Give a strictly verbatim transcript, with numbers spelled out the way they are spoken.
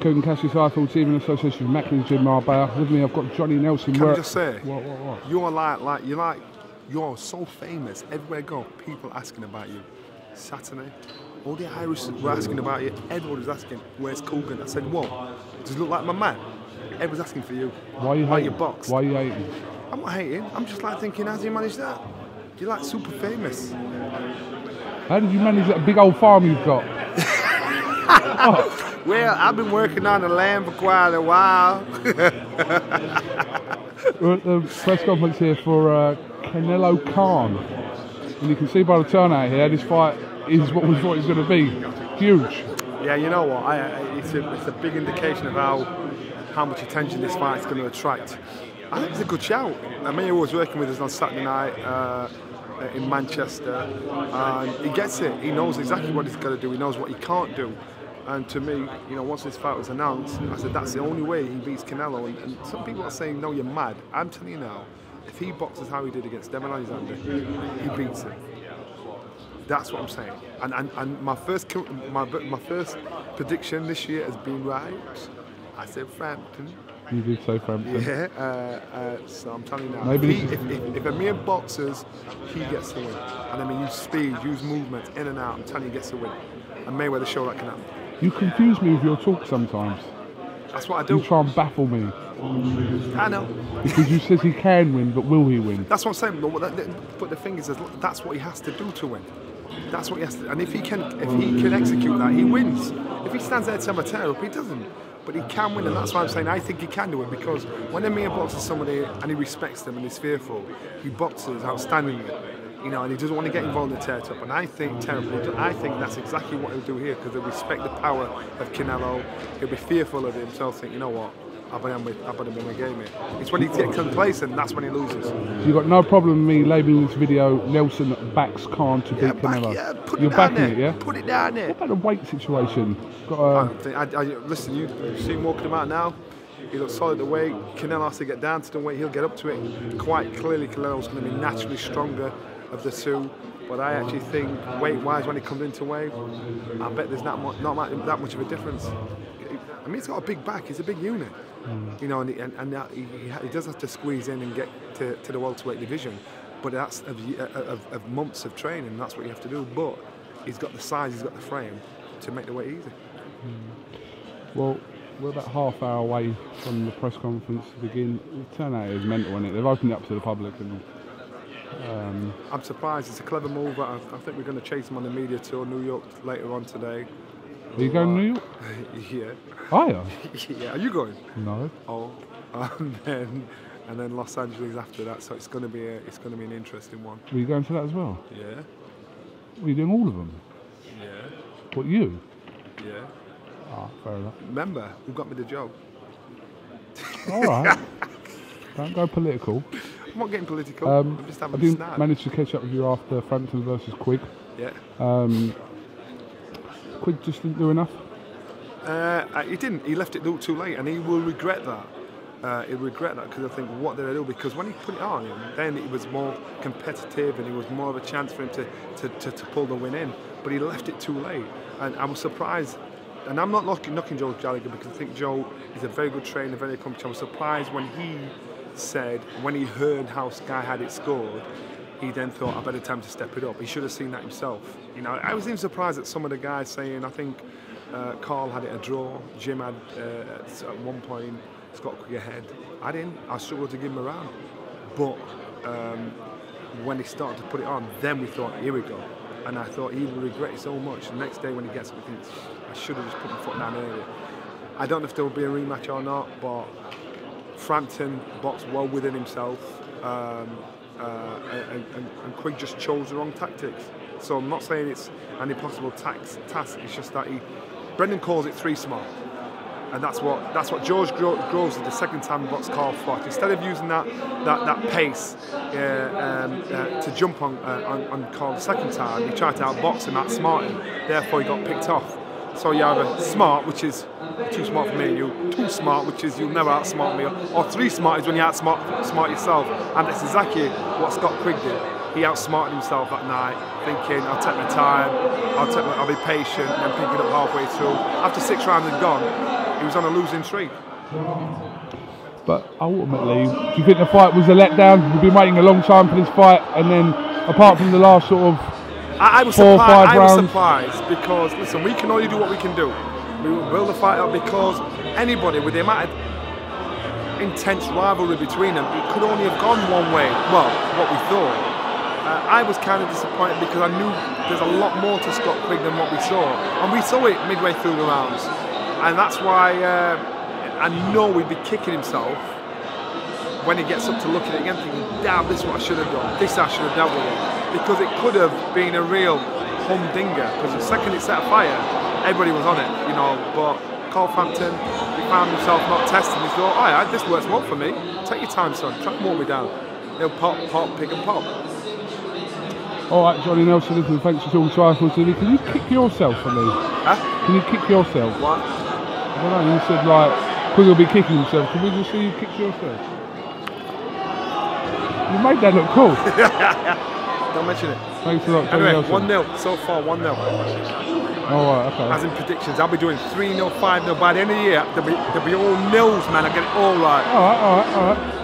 Kugan Cassius, iFL T V, and Association of Mackin, Jim Marbella. With me, I've got Johnny Nelson. Can I just say, what, what, what? You're like, like, you're like, you're so famous. Everywhere I go, people asking about you. Saturday, all the Irish were asking about you. Everyone was asking, where's Kugan? I said, what? Does he look like my man? Everyone's asking for you. Why are you like hating? Your box. Why are you hating? I'm not hating. I'm just like thinking, how do you manage that? You're like super famous. How did you manage that big old farm you've got? Oh. Well, I've been working on the land for quite a while. We're at the press conference here for uh, Canelo Khan. And you can see by the turnout here, this fight is what we thought it was going to be. Huge. Yeah, you know what? I, I, it's, a, it's a big indication of how, how much attention this fight's going to attract. I think it's a good shout. Amir was working with us on Saturday night. Uh, in Manchester, and he gets it. He knows exactly what he's got to do. He knows what he can't do. And to me, you know, once this fight was announced, I said that's the only way he beats Canelo. And, and some people are saying, no, you're mad. I'm telling you now, if he boxes how he did against Devin Alexander, he beats him. That's what I'm saying. And and, and my first my my first prediction this year has been right. I said Frampton. You did say Frampton. Yeah, uh, uh, so I'm telling you now, maybe if, he, if, if, if Amir boxes, he gets the win. And I mean, use speed, use movement, in and out, I'm telling you, he gets the win. And Mayweather show that can happen. You confuse me with your talk sometimes. That's what I do. You try and baffle me. I know. Because you says he can win, but will he win? That's what I'm saying, but the thing is, that's what he has to do to win. That's what he has to do. And if he can, if he can execute that, he wins. If he stands there to have a tear-up, he doesn't. But he can win, and that's why I'm saying I think he can do it, because when Amir boxes somebody and he respects them and he's fearful, he boxes outstandingly, you know, and he doesn't want to get involved in the tear-up. And I think terrible. I think that's exactly what he'll do here, because he'll respect the power of Canelo. He'll be fearful of himself, so think, you know what, I've been in my game here. It's when he gets complacent, that's when he loses. So you've got no problem with me labelling this video, Nelson backs Khan to yeah, beat back, Canelo. Yeah, put You're it down there. It, yeah? Put it down there. What about the weight situation? Got a... I think, I, I, listen, you, you see him walking him out now. He looks solid the weight. Canelo has to get down to the weight. He'll get up to it. Quite clearly, Canelo's going to be naturally stronger of the two. But I actually think weight-wise, when it comes into weight, I bet there's not much, not that much of a difference. I mean, he's got a big back, he's a big unit, mm. you know, and, he, and, and he, he does have to squeeze in and get to, to the welterweight division, but that's of, of, of months of training, that's what you have to do, but he's got the size, he's got the frame to make the weight easy. Mm. Well, we're about half hour away from the press conference to begin. The turnout is mental, isn't it? They've opened it up to the public. And um... I'm surprised, it's a clever move, but I, I think we're going to chase him on the media tour, New York later on today. Are you going to New York? Yeah. Are you? Yeah. Are you going? No. Oh, and then and then Los Angeles after that. So it's going to be a, it's going to be an interesting one. Are you going to that as well? Yeah. Are you doing all of them? Yeah. What you? Yeah. Ah, oh, fair enough. Remember, who got me the job? All right. Don't go political. I'm not getting political. Um, I'm just having a snap. I managed to catch up with you after Frampton versus Quigg. Yeah. Um. Quigg just didn't do enough? Uh, he didn't. He left it too late, and he will regret that. Uh, he'll regret that, because I think, what did I do? Because when he put it on him, then it was more competitive and it was more of a chance for him to, to, to, to pull the win in. But he left it too late, and I was surprised. And I'm not knocking, knocking Joe Gallagher, because I think Joe is a very good trainer, very accomplished. I was surprised when he said, when he heard how Sky had it scored, he then thought, I better time to step it up. He should have seen that himself. You know, I was even surprised at some of the guys saying, I think uh, Carl had it a draw, Jim had uh, at one point, Scott Quigg ahead. I didn't, I struggled to give him a round. But um, when he started to put it on, then we thought, here we go. And I thought he will regret it so much. The next day when he gets up, he thinks, I should have just put my foot down earlier. I don't know if there will be a rematch or not, but Frampton boxed well within himself. Um, Uh, and, and, and Quigg just chose the wrong tactics. So I'm not saying it's an impossible tax, task. It's just that he, Brendan calls it three smart, and that's what that's what George Groves did the second time he boxed Carl Ford. Instead of using that that, that pace uh, um, uh, to jump on, uh, on on Carl the second time, he tried to outbox him, outsmart him. Therefore, he got picked off. So you have a smart, which is too smart for me, and you too smart, which is you'll never outsmart me, or three smart is when you outsmart smart yourself, and that's exactly what Scott Quigg did. He outsmarted himself that night, thinking I'll take my time, I'll take my, I'll be patient, and then picking up halfway through. After six rounds had gone, he was on a losing streak. But ultimately, do you think the fight was a letdown? We've been waiting a long time for this fight, and then apart from the last sort of I, I was four or five I rounds. I was surprised because, listen, we can only do what we can do. We will build the fight up because anybody with the amount of intense rivalry between them, it could only have gone one way. Well, what we thought. Uh, I was kind of disappointed because I knew there's a lot more to Scott Quigg than what we saw, and we saw it midway through the rounds, and that's why uh, I know he'd be kicking himself when he gets up to look at it again, thinking, damn, this is what I should have done, this I should have dealt with it, because it could have been a real humdinger, because the second it set fire, everybody was on it, you know. But Carl Frampton, he found himself not testing. He thought, all right, this works well for me, take your time, son, try and walk me down. He'll pop, pop, pick and pop. All right, Johnny Nelson, this is Thanks to All Trifles T V. Can you kick yourself for me? Huh? Can you kick yourself? What? I don't know, you said like, Quigg will be kicking himself. Can we just see you kick yourself? You made that look cool. Don't mention it. Thanks a lot, Johnny Nelson. Anyway, one nil, so far, one nil. All right, okay. As in predictions, I'll be doing three nil, five nil. By the end of the year, there'll be, there'll be all nils, man. I'll get it all right. All right, all right, all right.